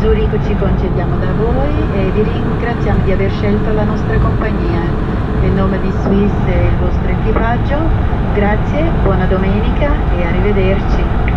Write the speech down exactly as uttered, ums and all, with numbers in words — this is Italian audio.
Zurigo ci concediamo da voi e vi ringraziamo di aver scelto la nostra compagnia. Nel nome di Swiss e il vostro equipaggio, grazie, buona domenica e arrivederci.